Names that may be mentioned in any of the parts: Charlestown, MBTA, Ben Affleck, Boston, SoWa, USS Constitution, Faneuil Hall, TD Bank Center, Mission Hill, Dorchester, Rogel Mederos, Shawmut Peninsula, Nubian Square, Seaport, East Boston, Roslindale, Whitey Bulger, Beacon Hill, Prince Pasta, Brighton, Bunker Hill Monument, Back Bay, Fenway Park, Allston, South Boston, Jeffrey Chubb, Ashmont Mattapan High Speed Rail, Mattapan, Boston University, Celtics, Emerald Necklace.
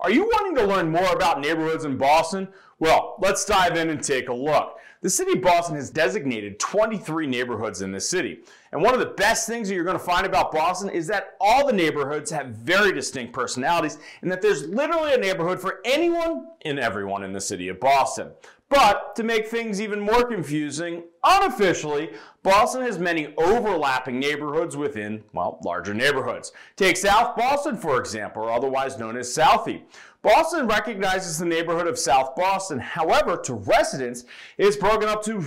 Are you wanting to learn more about neighborhoods in Boston? Well, let's dive in and take a look. The city of Boston has designated 23 neighborhoods in the city. And one of the best things that you're going to find about Boston is that all the neighborhoods have very distinct personalities and that there's literally a neighborhood for anyone and everyone in the city of Boston. But to make things even more confusing, unofficially, Boston has many overlapping neighborhoods within, well, larger neighborhoods. Take South Boston, for example, or otherwise known as Southie. Boston recognizes the neighborhood of South Boston. However, to residents, it's broken up to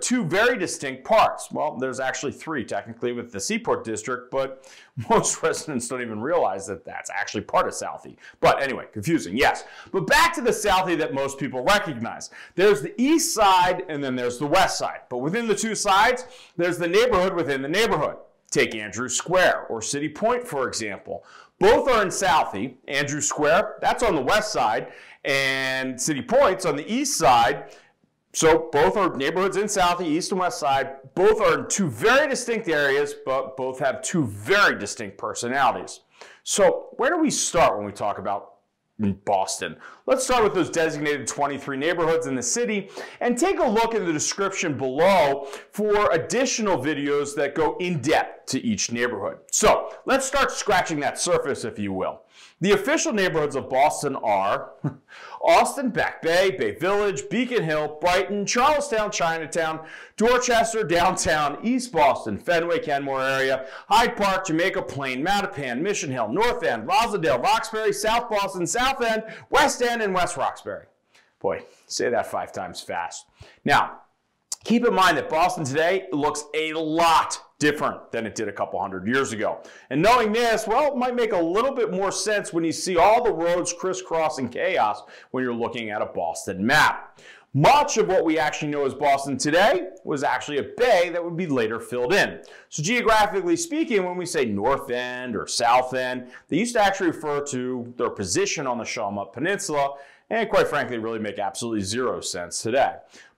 two very distinct parts. Well, there's actually three technically with the Seaport district, but most residents don't even realize that that's actually part of Southie. But anyway, confusing, yes. But back to the Southie that most people recognize. There's the east side and then there's the west side. But within the two sides, there's the neighborhood within the neighborhood. Take Andrews Square or City Point, for example. Both are in Southie. Andrews Square, that's on the west side, and City Point's on the east side. So both are neighborhoods in Southie, east and west side. Both are in two very distinct areas, but both have two very distinct personalities. So where do we start when we talk about Boston? Let's start with those designated 23 neighborhoods in the city and take a look in the description below for additional videos that go in depth to each neighborhood. So let's start scratching that surface, if you will. The official neighborhoods of Boston are Allston, Back Bay, Bay Village, Beacon Hill, Brighton, Charlestown, Chinatown, Dorchester, Downtown, East Boston, Fenway, Kenmore area, Hyde Park, Jamaica Plain, Mattapan, Mission Hill, North End, Roslindale, Roxbury, South Boston, South End, West End, and West Roxbury. Boy, say that 5 times fast. Now, keep in mind that Boston today looks a lot different than it did a couple hundred years ago. And knowing this, well, it might make a little bit more sense when you see all the roads crisscrossing chaos when you're looking at a Boston map. Much of what we actually know as Boston today was actually a bay that would be later filled in. So geographically speaking, when we say North End or South End, they used to actually refer to their position on the Shawmut Peninsula, and quite frankly, really make absolutely zero sense today.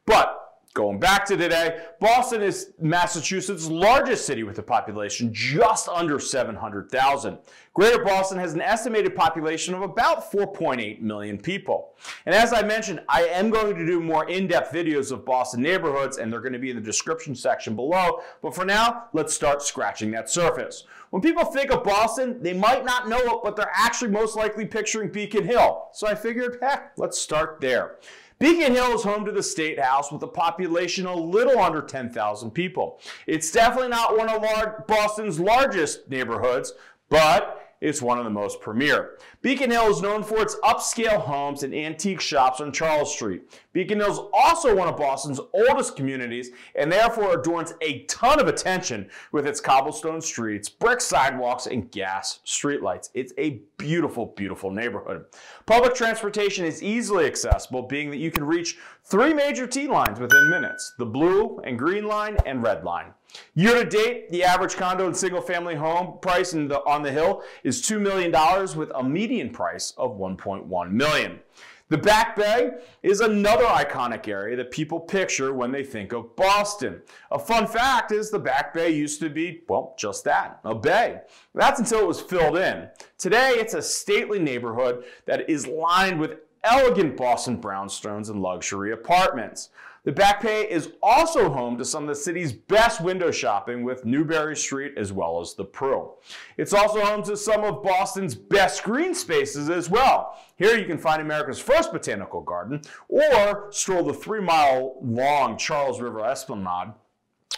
But going back to today, Boston is Massachusetts' largest city with a population just under 700,000. Greater Boston has an estimated population of about 4.8 million people. And as I mentioned, I am going to do more in-depth videos of Boston neighborhoods, and they're going to be in the description section below. But for now, let's start scratching that surface. When people think of Boston, they might not know it, but they're actually most likely picturing Beacon Hill. So I figured, heck, let's start there. Beacon Hill is home to the State House with a population a little under 10,000 people. It's definitely not one of Boston's largest neighborhoods, but it's one of the most premier. Beacon Hill is known for its upscale homes and antique shops on Charles Street. Beacon Hill is also one of Boston's oldest communities and therefore adorns a ton of attention with its cobblestone streets, brick sidewalks, and gas streetlights. It's a beautiful, beautiful neighborhood. Public transportation is easily accessible, being that you can reach 3 major T lines within minutes: the Blue and Green Line and Red Line. Year to date, the average condo and single family home price on the Hill is $2 million with a median price of $1.1 million. The Back Bay is another iconic area that people picture when they think of Boston. A fun fact is the Back Bay used to be, well, just that, a bay. That's until it was filled in. Today, it's a stately neighborhood that is lined with elegant Boston brownstones and luxury apartments. The Back Bay is also home to some of the city's best window shopping with Newberry Street as well as the Prue. It's also home to some of Boston's best green spaces as well. Here you can find America's first botanical garden or stroll the 3-mile-long Charles River Esplanade,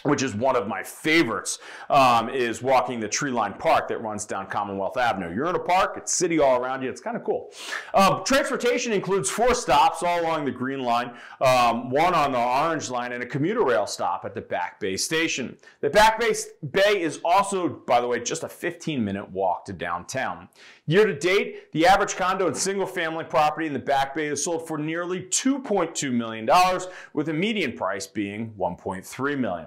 which is one of my favorites, is walking the tree-lined park that runs down Commonwealth Avenue. You're in a park, it's city all around you, it's kind of cool. Transportation includes 4 stops all along the Green Line, 1 on the Orange Line, and a commuter rail stop at the Back Bay Station. The Back Bay is also, by the way, just a 15-minute walk to downtown. Year to date, the average condo and single-family property in the Back Bay is sold for nearly $2.2 million, with a median price being $1.3 million.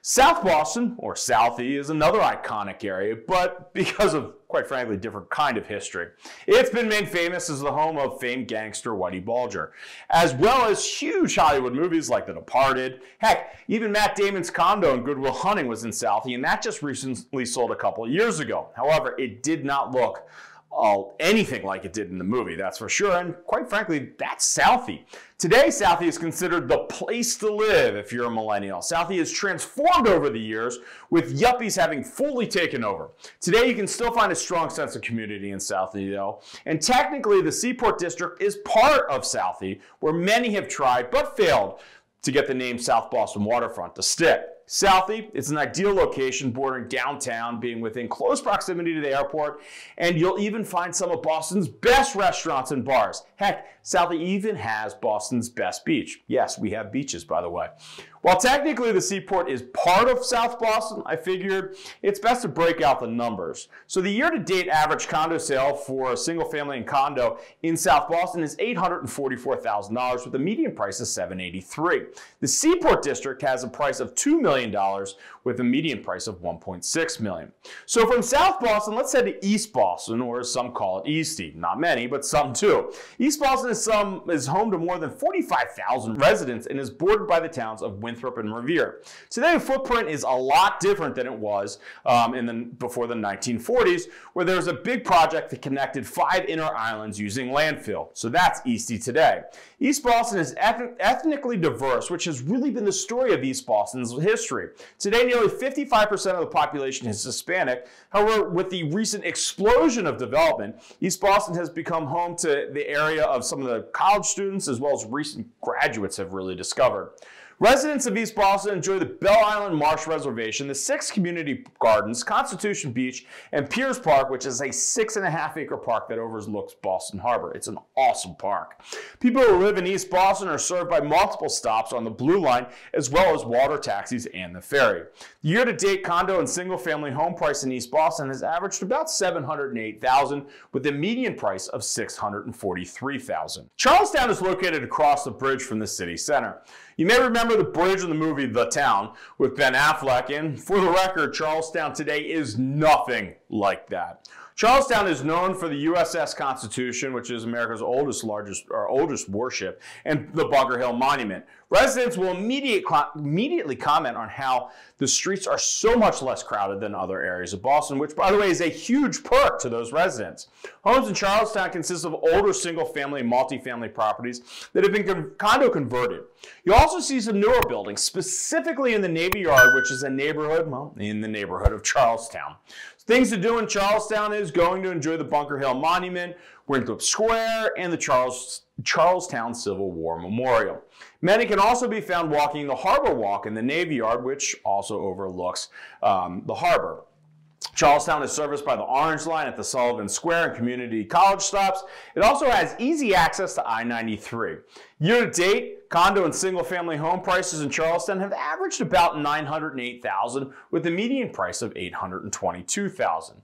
South Boston, or Southie, is another iconic area, but because of, quite frankly, different kind of history. It's been made famous as the home of famed gangster Whitey Bulger, as well as huge Hollywood movies like The Departed. Heck, even Matt Damon's condo in Good Will Hunting was in Southie, and that just recently sold a couple of years ago. However, it did not look anything like it did in the movie, that's for sure. And quite frankly, that's Southie. Today, Southie is considered the place to live if you're a millennial. Southie has transformed over the years, with yuppies having fully taken over. Today, you can still find a strong sense of community in Southie, though. And technically, the Seaport District is part of Southie, where many have tried but failed to get the name South Boston Waterfront to stick. Southie, it's an ideal location bordering downtown, being within close proximity to the airport, and you'll even find some of Boston's best restaurants and bars. Heck, Southie even has Boston's best beach. Yes, we have beaches, by the way. While technically the Seaport is part of South Boston, I figured it's best to break out the numbers. So the year-to-date average condo sale for a single-family and condo in South Boston is $844,000, with a median price of $783. The Seaport District has a price of $2 million with a median price of $1.6 million. So from South Boston, let's head to East Boston, or as some call it, Eastie. Not many, but some do. East Boston is home to more than 45,000 residents and is bordered by the towns of Winthrop and Revere. Today, the footprint is a lot different than it was before the 1940s, where there was a big project that connected 5 inner islands using landfill. So that's Eastie today. East Boston is ethnically diverse, which has really been the story of East Boston's history. Today, nearly 55% of the population is Hispanic. However, with the recent explosion of development, East Boston has become home to the area of some of the college students, as well as recent graduates have really discovered. Residents of East Boston enjoy the Belle Island Marsh Reservation, the 6 community gardens, Constitution Beach, and Piers Park, which is a 6.5-acre park that overlooks Boston Harbor. It's an awesome park. People who live in East Boston are served by multiple stops on the Blue Line, as well as water taxis and the ferry. The year-to-date condo and single-family home price in East Boston has averaged about $708,000, with a median price of $643,000. Charlestown is located across the bridge from the city center. You may remember the bridge in the movie The Town with Ben Affleck, and for the record, Charlestown today is nothing like that. Charlestown is known for the USS Constitution, which is America's oldest warship, and the Bunker Hill Monument. Residents will immediately comment on how the streets are so much less crowded than other areas of Boston, which, by the way, is a huge perk to those residents. Homes in Charlestown consist of older single-family and multi-family properties that have been condo-converted. You'll also see some newer buildings, specifically in the Navy Yard, which is a neighborhood, well, in the neighborhood of Charlestown. Things to do in Charlestown is going to enjoy the Bunker Hill Monument, Winthrop Square, and the Charlestown Civil War Memorial. Many can also be found walking the Harbor Walk in the Navy Yard, which also overlooks the harbor. Charlestown is serviced by the Orange Line at the Sullivan Square and community college stops. It also has easy access to I-93. Year-to-date, condo and single-family home prices in Charlestown have averaged about $908,000, with a median price of $822,000.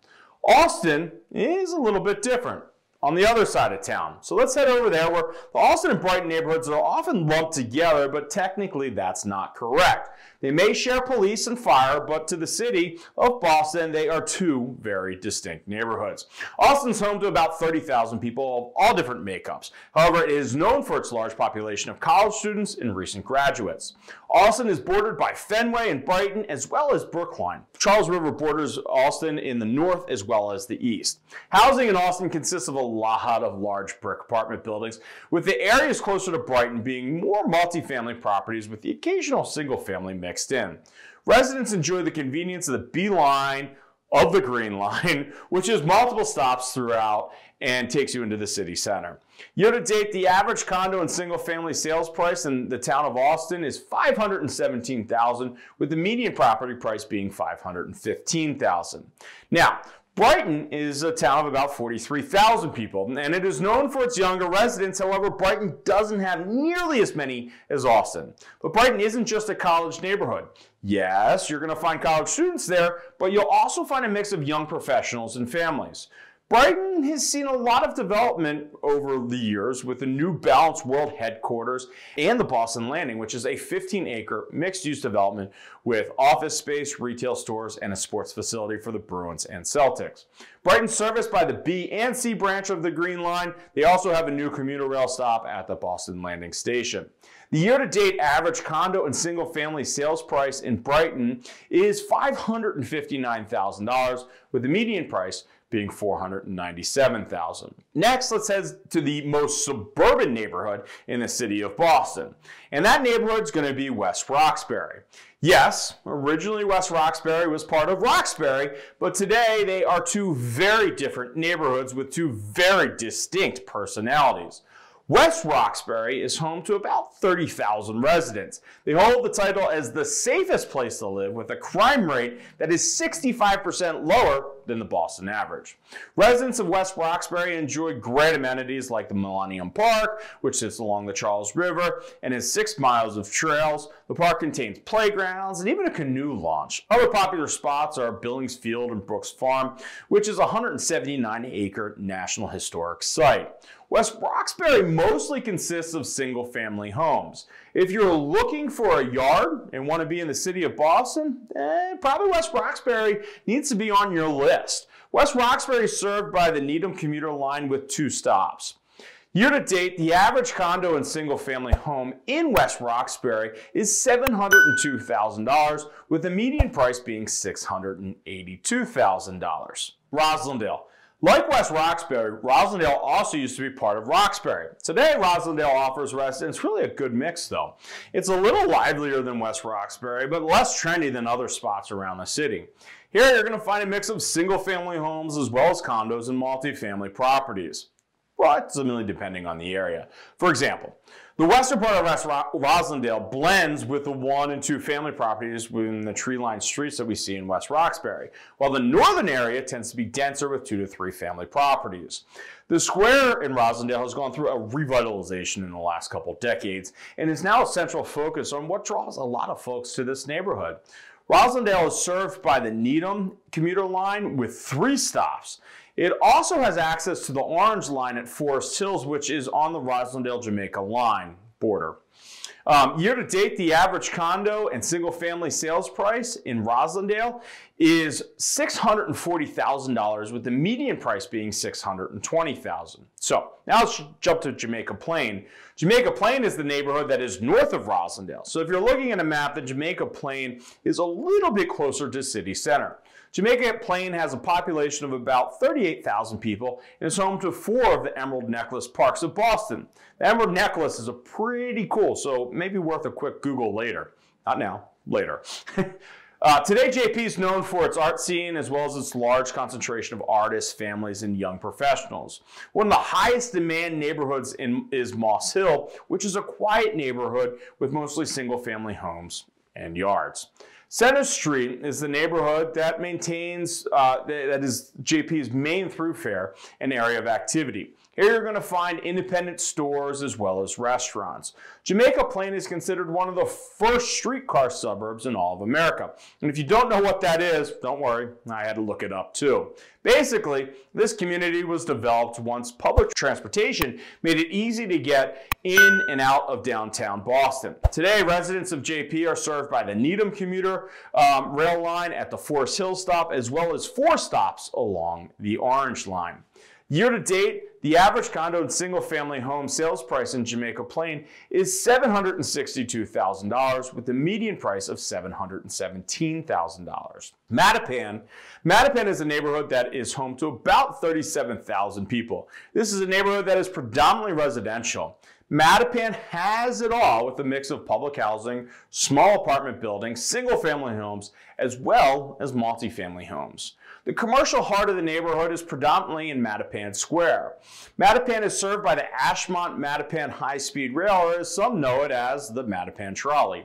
Allston is a little bit different, on the other side of town. So let's head over there, where the Allston and Brighton neighborhoods are often lumped together, but technically that's not correct. They may share police and fire, but to the city of Boston, they are 2 very distinct neighborhoods. Allston's home to about 30,000 people of all different makeups. However, it is known for its large population of college students and recent graduates. Allston is bordered by Fenway and Brighton, as well as Brookline. Charles River borders Allston in the north as well as the east. Housing in Allston consists of a lot of large brick apartment buildings, with the areas closer to Brighton being more multifamily properties with the occasional single-family mixed in. Residents enjoy the convenience of the B line, of the Green Line, which is multiple stops throughout and takes you into the city center. Year-to-date, the average condo and single-family sales price in the town of Allston is $517,000, with the median property price being $515,000. Now, Brighton is a town of about 43,000 people, and it is known for its younger residents. However, Brighton doesn't have nearly as many as Allston. But Brighton isn't just a college neighborhood. Yes, you're going to find college students there, but you'll also find a mix of young professionals and families. Brighton has seen a lot of development over the years, with the New Balance World Headquarters and the Boston Landing, which is a 15-acre mixed-use development with office space, retail stores, and a sports facility for the Bruins and Celtics. Brighton's serviced by the B and C branch of the Green Line. They also have a new commuter rail stop at the Boston Landing Station. The year-to-date average condo and single-family sales price in Brighton is $559,000, with the median price being 497,000. Next, let's head to the most suburban neighborhood in the city of Boston. And that neighborhood is going to be West Roxbury. Yes, originally West Roxbury was part of Roxbury, but today they are two very different neighborhoods with two very distinct personalities. West Roxbury is home to about 30,000 residents. They hold the title as the safest place to live, with a crime rate that is 65% lower than the Boston average. Residents of West Roxbury enjoy great amenities like the Millennium Park, which sits along the Charles River and has 6 miles of trails. The park contains playgrounds and even a canoe launch. Other popular spots are Billings Field and Brooks Farm, which is a 179-acre National Historic Site. West Roxbury mostly consists of single-family homes. If you're looking for a yard and want to be in the city of Boston, probably West Roxbury needs to be on your list. West Roxbury is served by the Needham commuter line with 2 stops. Year to date, the average condo and single family home in West Roxbury is $702,000, with the median price being $682,000. Roslindale. Like West Roxbury, Roslindale also used to be part of Roxbury. Today, Roslindale offers residents really a good mix, though. It's a little livelier than West Roxbury, but less trendy than other spots around the city. Here, you're going to find a mix of single-family homes as well as condos and multi-family properties, approximately depending on the area. For example, the western part of West Roslindale blends with the 1- and 2-family properties within the tree-lined streets that we see in West Roxbury, while the northern area tends to be denser with 2- to 3-family properties. The square in Roslindale has gone through a revitalization in the last couple decades and is now a central focus on what draws a lot of folks to this neighborhood. Roslindale is served by the Needham commuter line with 3 stops. It also has access to the Orange Line at Forest Hills, which is on the Roslindale-Jamaica line border. Year to date, the average condo and single-family sales price in Roslindale is $640,000, with the median price being $620,000. So now let's jump to Jamaica Plain. Jamaica Plain is the neighborhood that is north of Roslindale. So if you're looking at a map, the Jamaica Plain is a little bit closer to city center. Jamaica Plain has a population of about 38,000 people and is home to 4 of the Emerald Necklace parks of Boston. The Emerald Necklace is a pretty cool, so maybe worth a quick Google later. Not now, later. Today, JP is known for its art scene as well as its large concentration of artists, families, and young professionals. One of the highest demand neighborhoods is Moss Hill, which is a quiet neighborhood with mostly single-family homes and yards. Center Street is the neighborhood that maintains, that is JP's main thoroughfare and area of activity. Here you're going to find independent stores as well as restaurants. Jamaica Plain is considered one of the first streetcar suburbs in all of America. And if you don't know what that is, don't worry, I had to look it up too. Basically, this community was developed once public transportation made it easy to get in and out of downtown Boston. Today, residents of JP are served by the Needham commuter rail line at the Forest Hill stop, as well as 4 stops along the Orange Line. Year to date, the average condo and single-family home sales price in Jamaica Plain is $762,000, with the median price of $717,000. Mattapan is a neighborhood that is home to about 37,000 people. This is a neighborhood that is predominantly residential. Mattapan has it all, with a mix of public housing, small apartment buildings, single-family homes, as well as multifamily homes. The commercial heart of the neighborhood is predominantly in Mattapan Square. Mattapan is served by the Ashmont Mattapan High Speed Rail, or as some know it as the Mattapan Trolley.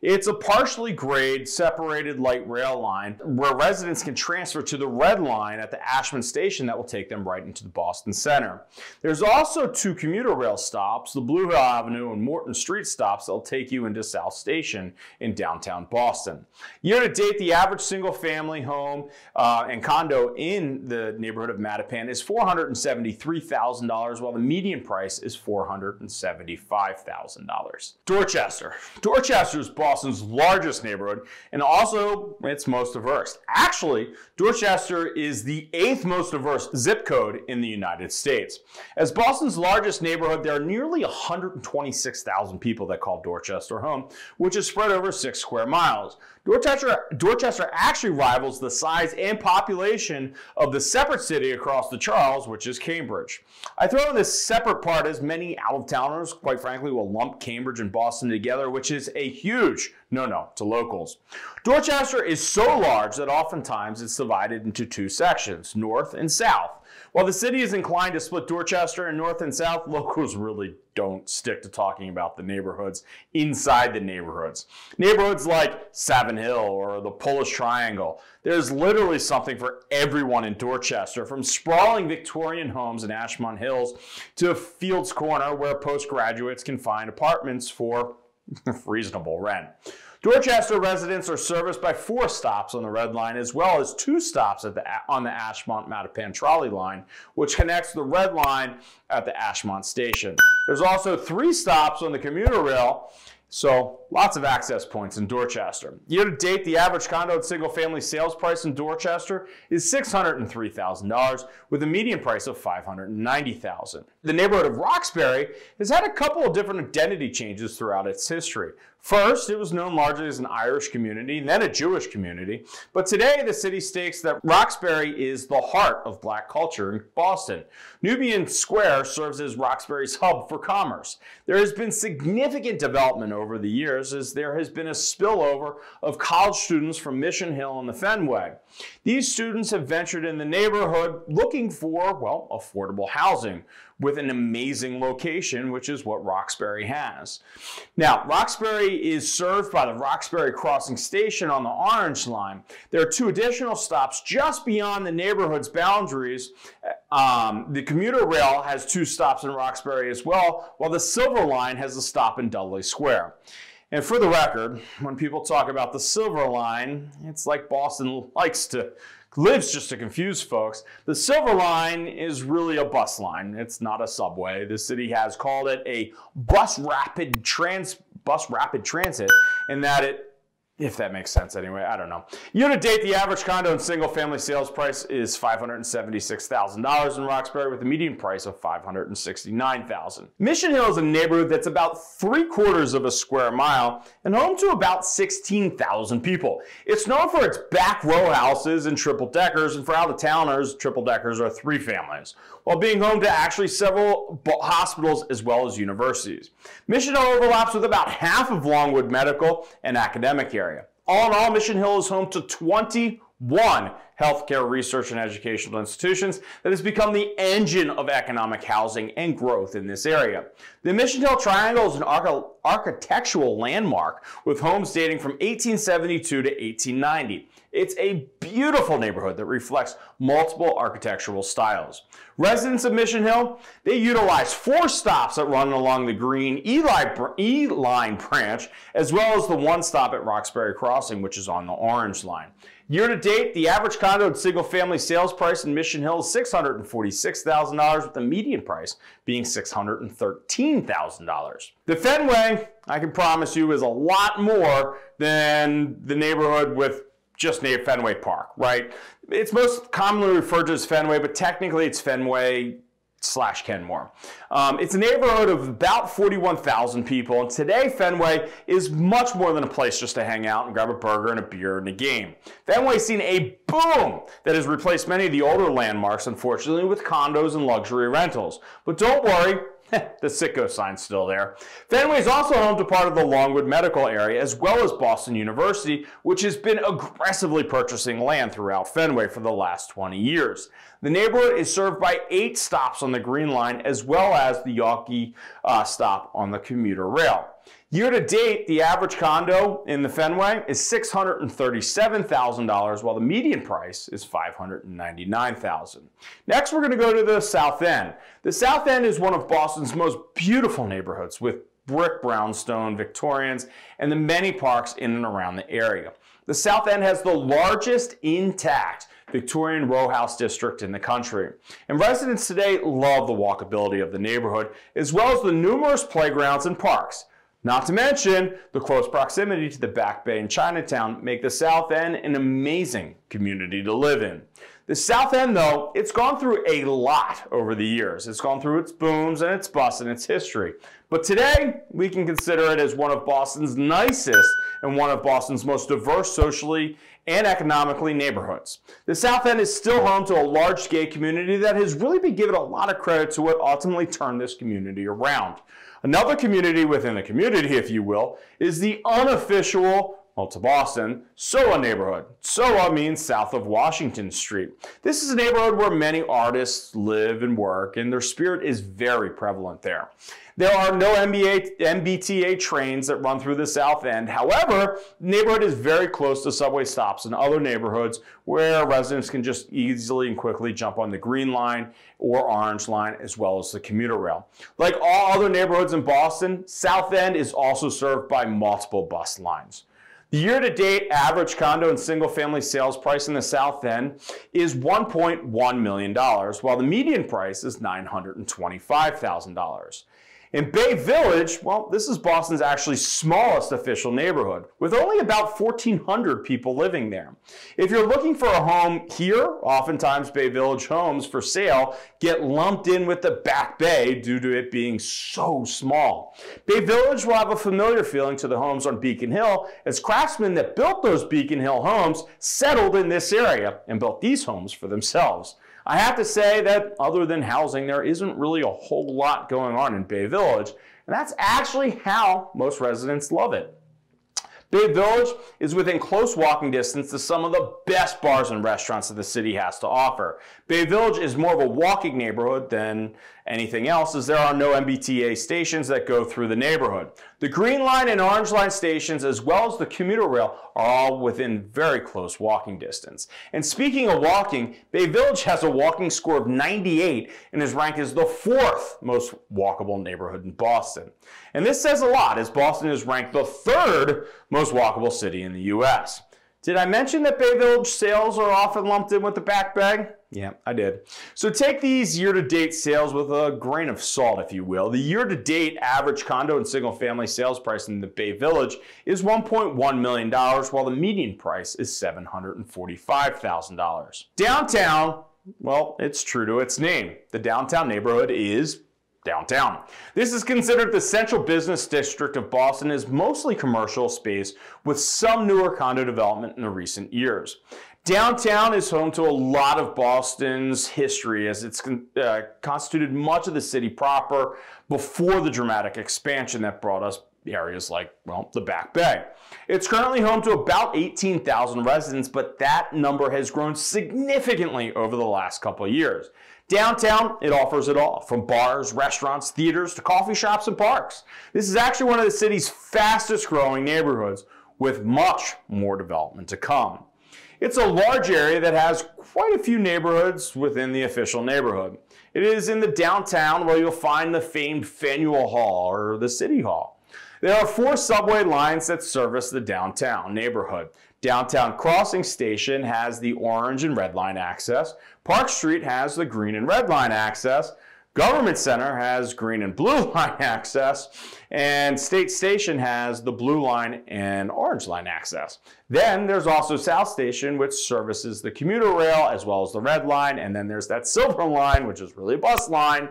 It's a partially grade, separated light rail line where residents can transfer to the Red Line at the Ashmont station that will take them right into the Boston Center. There's also 2 commuter rail stops, the Blue Hill Avenue and Morton Street stops that will take you into South Station in downtown Boston. Year to date, the average single-family home and condo in the neighborhood of Mattapan is $473,000, while the median price is $475,000. Dorchester. Dorchester is Boston's largest neighborhood, and also it's most diverse. Actually, Dorchester is the 8th most diverse zip code in the United States. As Boston's largest neighborhood, there are nearly 126,000 people that call Dorchester home, which is spread over 6 square miles. Dorchester actually rivals the size and population population of the separate city across the Charles, which is Cambridge. I throw in this separate part as many out-of-towners, quite frankly, will lump Cambridge and Boston together, which is a huge no-no to locals. Dorchester is so large that oftentimes it's divided into two sections, north and south. While the city is inclined to split Dorchester in north and south, locals really don't stick to talking about the neighborhoods inside the neighborhoods. Neighborhoods like Savin Hill or the Polish Triangle. There's literally something for everyone in Dorchester, from sprawling Victorian homes in Ashmont Hills to Fields Corner, where postgraduates can find apartments for reasonable rent. Dorchester residents are serviced by 4 stops on the Red Line, as well as 2 stops on the Ashmont Mattapan Trolley line, which connects the Red Line at the Ashmont station. There's also 3 stops on the commuter rail, so lots of access points in Dorchester. Year to date, the average condo and single family sales price in Dorchester is $603,000 with a median price of $590,000. The neighborhood of Roxbury has had a couple of different identity changes throughout its history. First, it was known largely as an Irish community, and then a Jewish community. But today, the city states that Roxbury is the heart of black culture in Boston. Nubian Square serves as Roxbury's hub for commerce. There has been significant development over the years, as there has been a spillover of college students from Mission Hill and the Fenway. These students have ventured in the neighborhood looking for, well, affordable housing, with an amazing location, which is what Roxbury has. Now, Roxbury is served by the Roxbury Crossing Station on the Orange Line. There are 2 additional stops just beyond the neighborhood's boundaries. The commuter rail has 2 stops in Roxbury as well, while the Silver Line has a stop in Dudley Square. And for the record, when people talk about the Silver Line, it's like Boston likes to lives just to confuse folks. The Silver Line is really a bus line. It's not a subway. The city has called it a bus rapid transit, and that it, if that makes sense anyway, I don't know. Year to date, the average condo and single family sales price is $576,000 in Roxbury with a median price of $569,000. Mission Hill is a neighborhood that's about 3/4 of a square mile and home to about 16,000 people. It's known for its back row houses and triple deckers, and for out-of-towners, triple deckers are 3 families, while being home to actually several hospitals as well as universities. Mission Hill overlaps with about half of Longwood Medical and academic areas. All in all, Mission Hill is home to 21 healthcare research and educational institutions that has become the engine of economic housing and growth in this area. The Mission Hill Triangle is an architectural landmark with homes dating from 1872 to 1890. It's a beautiful neighborhood that reflects multiple architectural styles. Residents of Mission Hill, they utilize 4 stops that run along the Green E-Line branch, as well as the 1 stop at Roxbury Crossing, which is on the Orange Line. Year to date, the average condo and single family sales price in Mission Hill is $646,000, with the median price being $613,000. The Fenway, I can promise you, is a lot more than the neighborhood with just named Fenway Park, right? It's most commonly referred to as Fenway, but technically it's Fenway/Kenmore. It's a neighborhood of about 41,000 people, and today Fenway is much more than a place just to hang out and grab a burger and a beer and a game. Fenway's seen a boom that has replaced many of the older landmarks, unfortunately, with condos and luxury rentals. But don't worry, the sicko sign's still there. Fenway is also home to part of the Longwood Medical area, as well as Boston University, which has been aggressively purchasing land throughout Fenway for the last 20 years. The neighborhood is served by 8 stops on the Green Line, as well as the Yawkey stop on the commuter rail. Year to date, the average condo in the Fenway is $637,000, while the median price is $599,000. Next, we're going to go to the South End. The South End is one of Boston's most beautiful neighborhoods, with brick brownstone Victorians and the many parks in and around the area. The South End has the largest intact Victorian row house district in the country, and residents today love the walkability of the neighborhood, as well as the numerous playgrounds and parks. Not to mention, the close proximity to the Back Bay and Chinatown make the South End an amazing community to live in. The South End, though, it's gone through a lot over the years. It's gone through its booms and its busts and its history. But today, we can consider it as one of Boston's nicest and one of Boston's most diverse socially and economically neighborhoods. The South End is still home to a large gay community that has really been given a lot of credit to what ultimately turned this community around. Another community within the community, if you will, is the unofficial, well, to Boston, SoWa neighborhood. SoWa means south of Washington Street. This is a neighborhood where many artists live and work, and their spirit is very prevalent there. There are no MBTA trains that run through the South End. However, the neighborhood is very close to subway stops and other neighborhoods where residents can just easily and quickly jump on the Green Line or Orange Line, as well as the commuter rail. Like all other neighborhoods in Boston, South End is also served by multiple bus lines. The year-to-date average condo and single-family sales price in the South End is $1.1 million, while the median price is $925,000. In Bay Village, well, this is Boston's actually smallest official neighborhood, with only about 1,400 people living there. If you're looking for a home here, oftentimes Bay Village homes for sale get lumped in with the Back Bay due to it being so small. Bay Village will have a familiar feeling to the homes on Beacon Hill, as craftsmen that built those Beacon Hill homes settled in this area and built these homes for themselves. I have to say that other than housing, there isn't really a whole lot going on in Bay Village, and that's actually how most residents love it. Bay Village is within close walking distance to some of the best bars and restaurants that the city has to offer. Bay Village is more of a walking neighborhood than anything else, as there are no MBTA stations that go through the neighborhood. The Green Line and Orange Line stations, as well as the commuter rail, are all within very close walking distance. And speaking of walking, Bay Village has a walking score of 98 and is ranked as the 4th most walkable neighborhood in Boston. And this says a lot, as Boston is ranked the 3rd most walkable city in the U.S. Did I mention that Bay Village sales are often lumped in with the Back Bay? Yeah, I did. So take these year-to-date sales with a grain of salt, if you will. The year-to-date average condo and single-family sales price in the Bay Village is $1.1 million, while the median price is $745,000. Downtown, well, it's true to its name. The downtown neighborhood is downtown. This is considered the central business district of Boston, is mostly commercial space with some newer condo development in the recent years. Downtown is home to a lot of Boston's history, as it's constituted much of the city proper before the dramatic expansion that brought us areas like, well, the Back Bay. It's currently home to about 18,000 residents, but that number has grown significantly over the last couple of years. Downtown, it offers it all, from bars, restaurants, theaters, to coffee shops and parks. This is actually one of the city's fastest growing neighborhoods, with much more development to come. It's a large area that has quite a few neighborhoods within the official neighborhood. It is in the downtown where you'll find the famed Faneuil Hall, or the City Hall. There are 4 subway lines that service the downtown neighborhood. Downtown Crossing Station has the orange and red line access. Park Street has the green and red line access. Government Center has green and blue line access. And State Station has the blue line and orange line access. Then there's also South Station, which services the commuter rail as well as the red line. And then there's that silver line, which is really a bus line.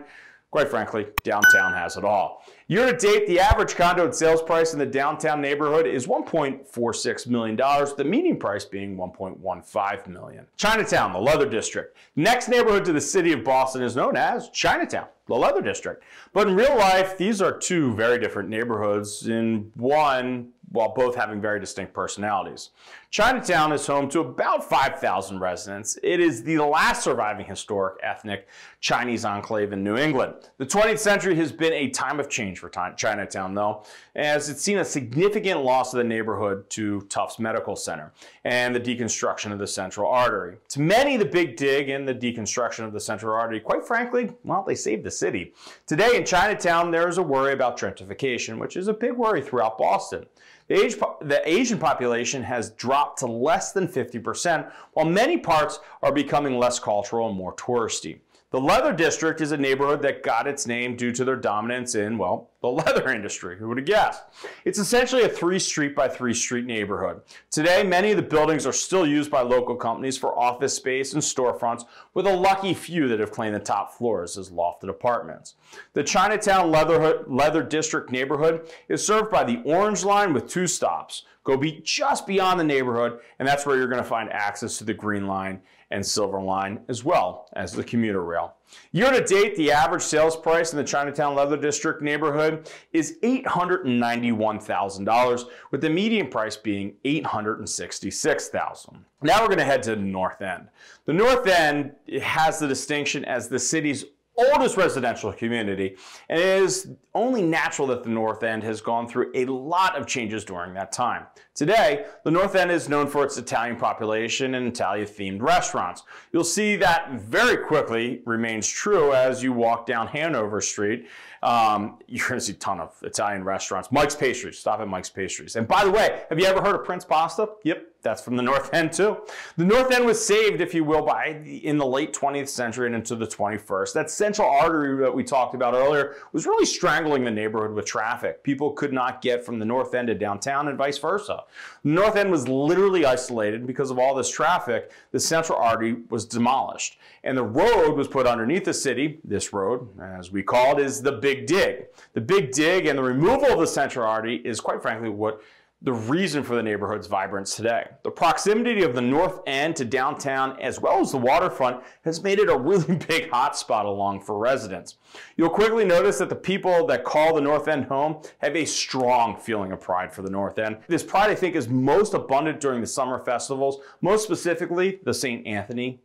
Quite frankly, downtown has it all. Year to date, the average condo and sales price in the downtown neighborhood is $1.46 million, the median price being $1.15 million. Chinatown, the Leather District. The next neighborhood to the city of Boston is known as Chinatown, the Leather District. But in real life, these are 2 very different neighborhoods in one, while both having very distinct personalities. Chinatown is home to about 5,000 residents. It is the last surviving historic ethnic Chinese enclave in New England. The 20th century has been a time of change for Chinatown, though, as it's seen a significant loss of the neighborhood to Tufts Medical Center and the deconstruction of the central artery. To many, the Big Dig and the deconstruction of the central artery, quite frankly, well, they saved the city. Today in Chinatown, there is a worry about gentrification, which is a big worry throughout Boston. The Asian population has dropped to less than 50%, while many parts are becoming less cultural and more touristy. The Leather District is a neighborhood that got its name due to their dominance in, well, the leather industry. Who would have guessed? It's essentially a 3-street by 3-street neighborhood. Today, many of the buildings are still used by local companies for office space and storefronts, with a lucky few that have claimed the top floors as lofted apartments. The Chinatown Leather District neighborhood is served by the Orange Line with 2 stops. Go be just beyond the neighborhood, and that's where you're going to find access to the Green Line and Silver Line, as well as the commuter rail. Year to date, the average sales price in the Chinatown Leather District neighborhood is $891,000, with the median price being $866,000. Now we're going to head to the North End. The North End has the distinction as the city's oldest residential community, and it is only natural that the North End has gone through a lot of changes during that time. Today, the North End is known for its Italian population and Italian-themed restaurants. You'll see that very quickly remains true as you walk down Hanover Street. You're going to see a ton of Italian restaurants. Mike's Pastries. Stop at Mike's Pastries. And by the way, have you ever heard of Prince Pasta? Yep, that's from the North End too. The North End was saved, if you will, in the late 20th century and into the 21st. That central artery that we talked about earlier was really strangling the neighborhood with traffic. People could not get from the North End to downtown and vice versa. The North End was literally isolated because of all this traffic. The central artery was demolished, and the road was put underneath the city. This road, as we call it, is the Big Dig. The Big Dig and the removal of the central artery is, quite frankly, what the reason for the neighborhood's vibrance today. The proximity of the North End to downtown, as well as the waterfront, has made it a really big hotspot along for residents. You'll quickly notice that the people that call the North End home have a strong feeling of pride for the North End. This pride, I think, is most abundant during the summer festivals, most specifically the St. Anthony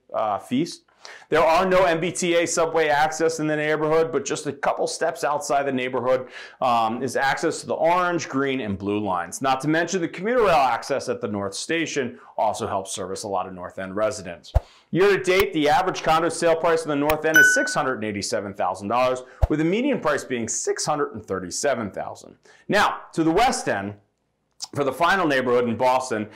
Feast. There are no MBTA subway access in the neighborhood, but just a couple steps outside the neighborhood is access to the orange, green, and blue lines. Not to mention the commuter rail access at the North Station also helps service a lot of North End residents. Year to date, the average condo sale price in the North End is $687,000, with the median price being $637,000. Now, to the West End, for the final neighborhood in Boston,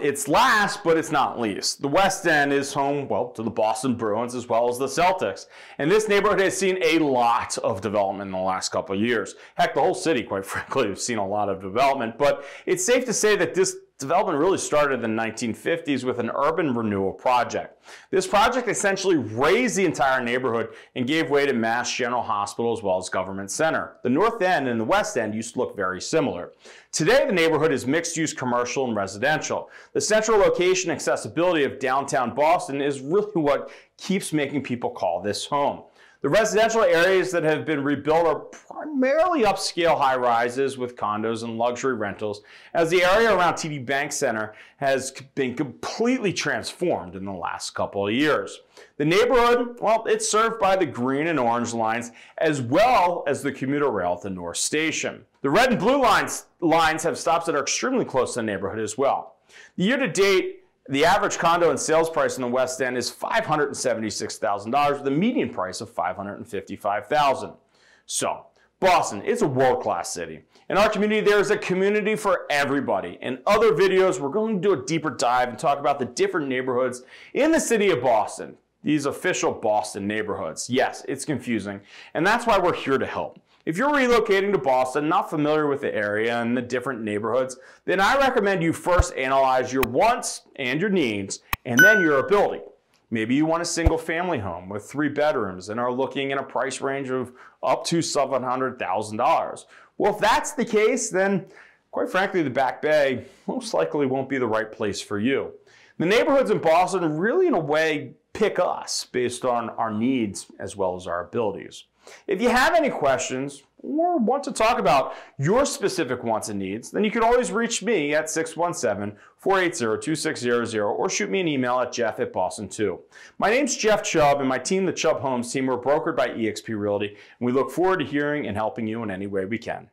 it's last, but it's not least. The West End is home, well, to the Boston Bruins as well as the Celtics. And this neighborhood has seen a lot of development in the last couple of years. Heck, the whole city, quite frankly, has seen a lot of development. But it's safe to say that this development really started in the 1950s with an urban renewal project. This project essentially raised the entire neighborhood and gave way to Mass General Hospital as well as Government Center. The North End and the West End used to look very similar. Today, the neighborhood is mixed-use commercial and residential. The central location accessibility of downtown Boston is really what keeps making people call this home. The residential areas that have been rebuilt are primarily upscale high-rises with condos and luxury rentals, as the area around TD Bank Center has been completely transformed in the last couple of years. The neighborhood, well, it's served by the green and orange lines, as well as the commuter rail at the North Station. The red and blue lines have stops that are extremely close to the neighborhood as well. Year-to-date, the average condo and sales price in the West End is $576,000 with a median price of $555,000. So, Boston, it's a world-class city. In our community, there is a community for everybody. In other videos, we're going to do a deeper dive and talk about the different neighborhoods in the city of Boston, these official Boston neighborhoods. Yes, it's confusing, and that's why we're here to help. If you're relocating to Boston, not familiar with the area and the different neighborhoods, then I recommend you first analyze your wants and your needs, and then your ability. Maybe you want a single-family home with 3 bedrooms and are looking in a price range of up to $700,000. Well, if that's the case, then quite frankly, the Back Bay most likely won't be the right place for you. The neighborhoods in Boston really, in a way, pick us based on our needs as well as our abilities. If you have any questions or want to talk about your specific wants and needs, then you can always reach me at 617-480-2600 or shoot me an email at jeff@boston2. My name's Jeff Chubb, and my team, the Chubb Homes team, we're brokered by eXp Realty, and we look forward to hearing and helping you in any way we can.